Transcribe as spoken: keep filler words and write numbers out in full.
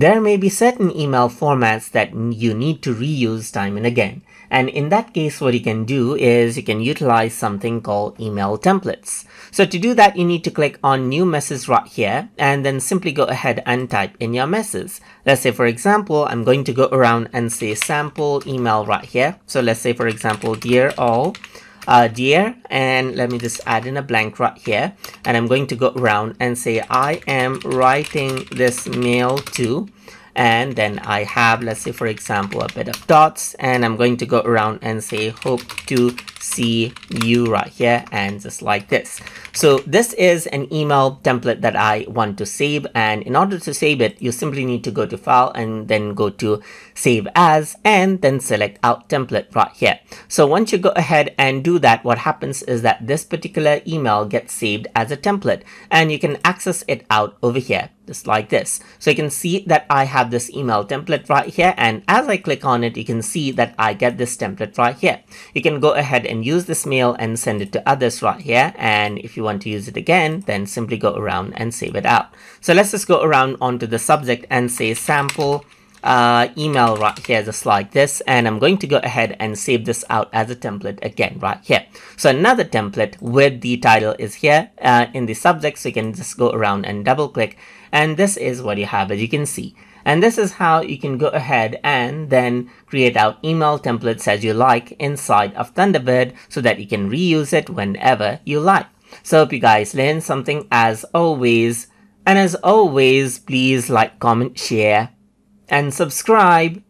There may be certain email formats that you need to reuse time and again. And in that case, what you can do is you can utilize something called email templates. So to do that, you need to click on new message right here and then simply go ahead and type in your message. Let's say, for example, I'm going to go around and say sample email right here. So let's say, for example, dear all, uh, dear, and let me just add in a blank right here. And I'm going to go around and say, I am writing this mail to, and then I have, let's say, for example, a bit of dots, and I'm going to go around and say hope to see you right here, and just like this. So this is an email template that I want to save, and in order to save it, you simply need to go to file and then go to save as, and then select out template right here. So once you go ahead and do that, what happens is that this particular email gets saved as a template, and you can access it out over here, just like this. So you can see that I have this email template right here, and as I click on it, you can see that I get this template right here. You can go ahead and use this mail and send it to others right here, and if you want to use it again, then simply go around and save it out. So let's just go around onto the subject and say sample uh, email right here, just like this, and I'm going to go ahead and save this out as a template again right here. So another template with the title is here uh, in the subject, so you can just go around and double click, and this is what you have, as you can see. And this is how you can go ahead and then create out email templates as you like inside of Thunderbird so that you can reuse it whenever you like. So hope you guys learned something as always. And as always, please like, comment, share, and subscribe.